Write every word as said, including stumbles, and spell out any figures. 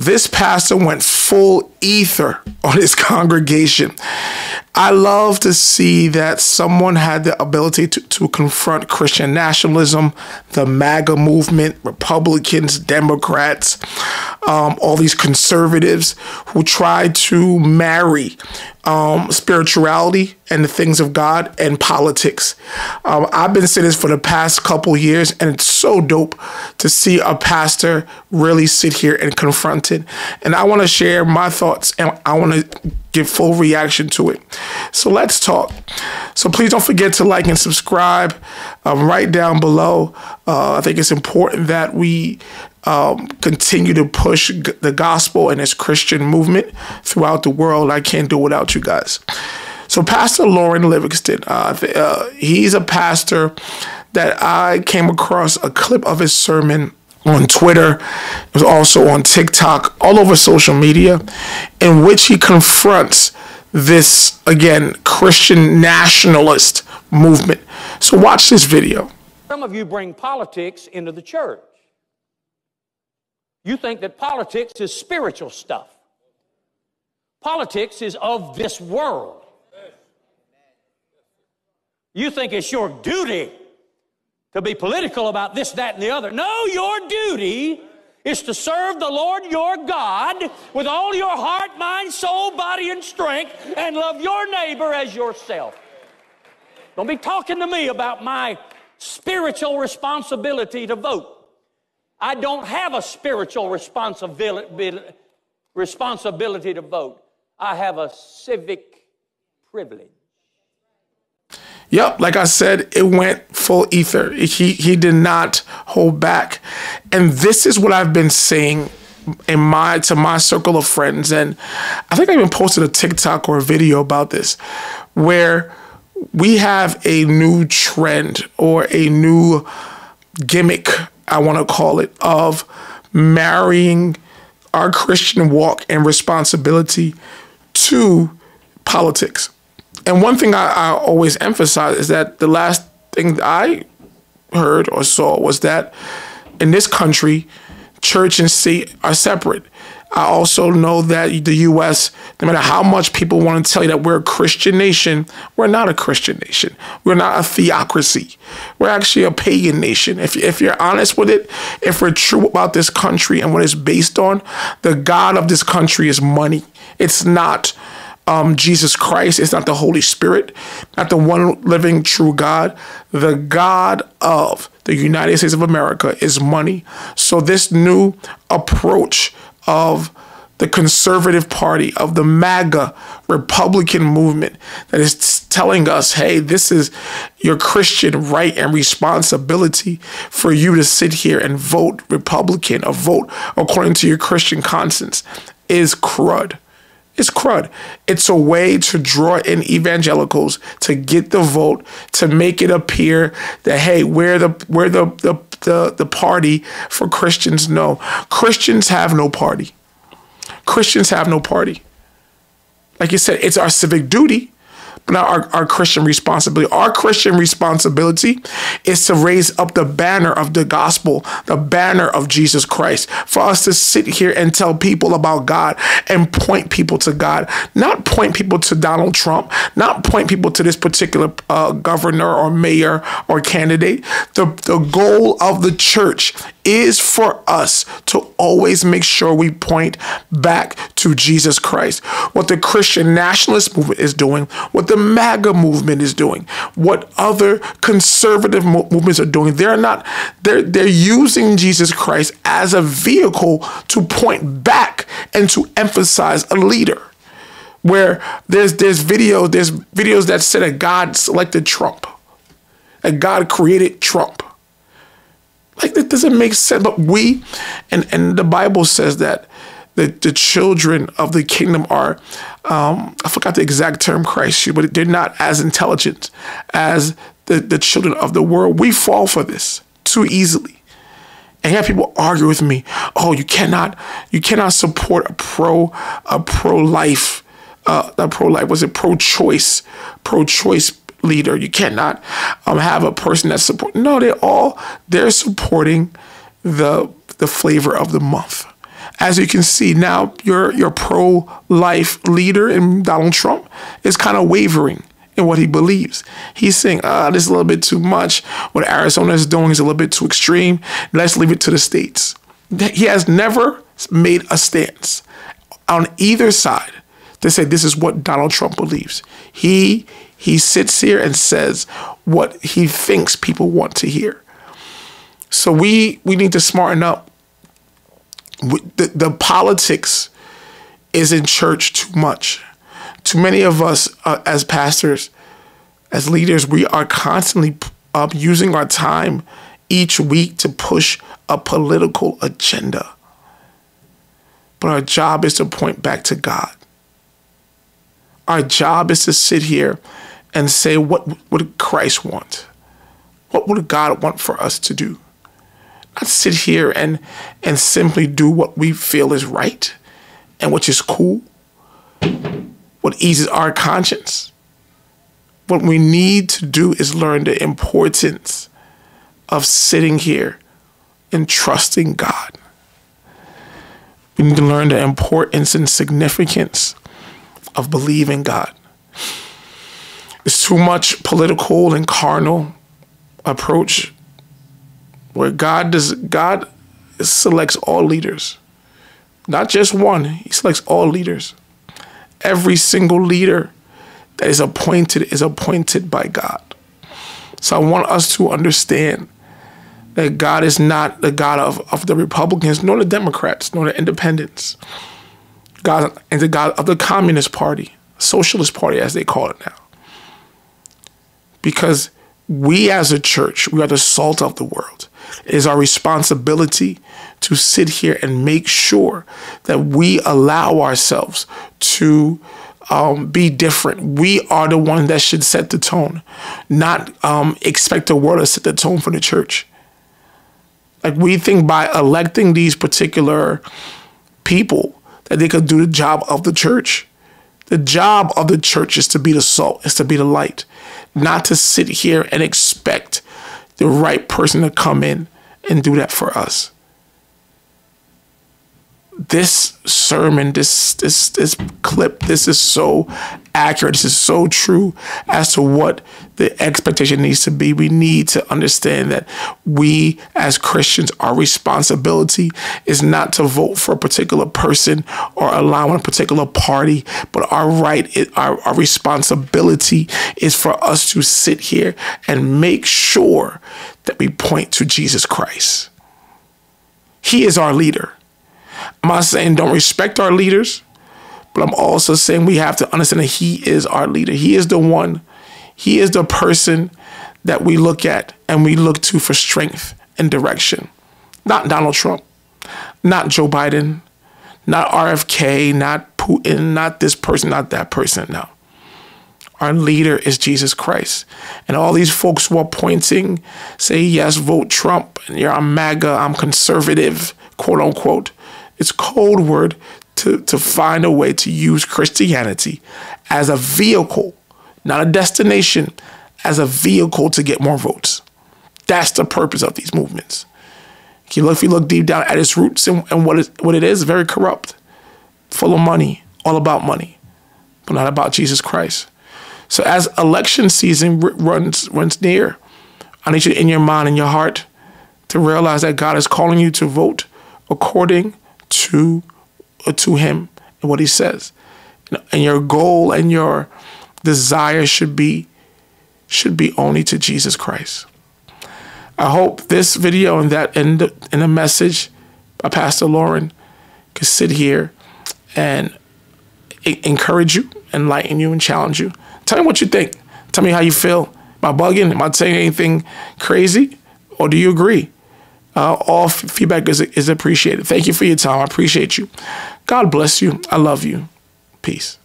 This pastor went full ether on his congregation. I love to see that someone had the ability to, to confront Christian nationalism, the MAGA movement, Republicans, Democrats, um, all these conservatives who try to marry um, spirituality and the things of God and politics. Um, I've been saying this for the past couple years, and it's so dope to see a pastor really sit here and confront it. And I want to share my thoughts, and I want to give full reaction to it. So let's talk. So please don't forget to like and subscribe um, right down below. Uh, I think it's important that we um, continue to push g the gospel and its Christian movement throughout the world. I can't do without you guys. So Pastor Loran Livingston, uh, uh, he's a pastor that I came across a clip of his sermon on Twitter. It was also on TikTok, all over social media, in which he confronts this, again, Christian nationalist movement. So watch this video. Some of you bring politics into the church. You think that politics is spiritual stuff. Politics is of this world. You think it's your duty to be political about this, that, and the other. No, your duty is to serve the Lord your God with all your heart, mind, soul, body, and strength, and love your neighbor as yourself. Don't be talking to me about my spiritual responsibility to vote. I don't have a spiritual responsibility, responsibility to vote. I have a civic privilege. Yep, like I said, it went full ether. He he did not hold back. And this is what I've been saying in my to my circle of friends. And I think I even posted a TikTok or a video about this, where we have a new trend or a new gimmick, I want to call it, of marrying our Christian walk and responsibility to politics. And one thing I, I always emphasize is that the last thing that I heard or saw was that in this country, church and state are separate. I also know that the U S, no matter how much people want to tell you that we're a Christian nation, we're not a Christian nation. We're not a theocracy. We're actually a pagan nation. If, if you're honest with it, if we're true about this country and what it's based on, the God of this country is money. It's not Um, Jesus Christ. It's not the Holy Spirit, not the one living true God. The God of the United States of America is money. So this new approach of the conservative party, of the MAGA Republican movement, that is telling us, hey, this is your Christian right and responsibility for you to sit here and vote Republican or vote according to your Christian conscience, is crud. It's crud. It's a way to draw in evangelicals to get the vote, to make it appear that, hey, we're the we're the the the, the party for Christians. No, Christians have no party. Christians have no party. Like you said, it's our civic duty, but not our, our Christian responsibility. Our Christian responsibility is to raise up the banner of the gospel, the banner of Jesus Christ, for us to sit here and tell people about God and point people to God, not point people to Donald Trump, not point people to this particular uh, governor or mayor or candidate. The, the goal of the church is for us to always make sure we point back to Jesus Christ. What the Christian nationalist movement is doing, what the MAGA movement is doing, what other conservative mo movements are doing, they're not, they're, they're using Jesus Christ as a vehicle to point back and to emphasize a leader. Where there's, there's videos, there's videos that say that God selected Trump, that God created Trump. Like, that doesn't make sense. But we, and, and the Bible says that the, the children of the kingdom are, um, I forgot the exact term Christ used, but they're not as intelligent as the, the children of the world. We fall for this too easily. And have people argue with me, oh, you cannot, you cannot support a pro, a pro-life, uh, not pro-life, was it pro-choice, pro-choice leader. You cannot um, have a person that support. No, they all they're supporting the the flavor of the month. As you can see now, your your pro-life leader in Donald Trump is kind of wavering in what he believes. He's saying, ah, this is a little bit too much. What Arizona is doing is a little bit too extreme. Let's leave it to the states. He has never made a stance on either side to say this is what Donald Trump believes. He he sits here and says what he thinks people want to hear. So we we need to smarten up. The, the politics is in church too much. Too many of us uh, as pastors, as leaders, we are constantly uh, using our time each week to push a political agenda. But our job is to point back to God. Our job is to sit here and say, what would Christ want? What would God want for us to do? Not sit here and, and simply do what we feel is right and which is cool, what eases our conscience. What we need to do is learn the importance of sitting here and trusting God. We need to learn the importance and significance of believing God. It's too much political and carnal approach where God does God selects all leaders. Not just one, he selects all leaders. Every single leader that is appointed is appointed by God. So I want us to understand that God is not the God of, of the Republicans, nor the Democrats, nor the Independents. God is the God of the Communist Party, Socialist Party, as they call it now. Because we as a church, we are the salt of the world. It is our responsibility to sit here and make sure that we allow ourselves to um, be different. We are the one that should set the tone, not um, expect the world to set the tone for the church. Like, we think by electing these particular people that they could do the job of the church. The job of the church is to be the salt, is to be the light, not to sit here and expect the right person to come in and do that for us. This sermon, this this this clip, this is so accurate. This is so true as to what the expectation needs to be. We need to understand that we as Christians, our responsibility is not to vote for a particular person or allow a particular party, but our right, it, our, our responsibility is for us to sit here and make sure that we point to Jesus Christ. He is our leader. I'm not saying don't respect our leaders, but I'm also saying we have to understand that he is our leader. He is the one. He is the person that we look at and we look to for strength and direction. Not Donald Trump, not Joe Biden, not R F K, not Putin, not this person, not that person. No. Our leader is Jesus Christ. And all these folks who are pointing, say, yes, vote Trump. And you're on MAGA, I'm conservative, quote unquote. It's code word to, to find a way to use Christianity as a vehicle, not a destination, as a vehicle to get more votes. That's the purpose of these movements. If you look, if you look deep down at its roots and, and what, is, what it is, very corrupt, full of money, all about money, but not about Jesus Christ. So as election season runs, runs near, I need you in your mind and your heart to realize that God is calling you to vote according to uh, to him and what he says, and your goal and your desire should be should be only to Jesus Christ. I hope this video and that and the, and the message by Pastor Loran could sit here and encourage you, enlighten you, and challenge you. Tell me what you think. Tell me how you feel. Am I bugging? Am I saying anything crazy, or do you agree? Uh, all feedback is, is appreciated. Thank you for your time. I appreciate you. God bless you. I love you. Peace.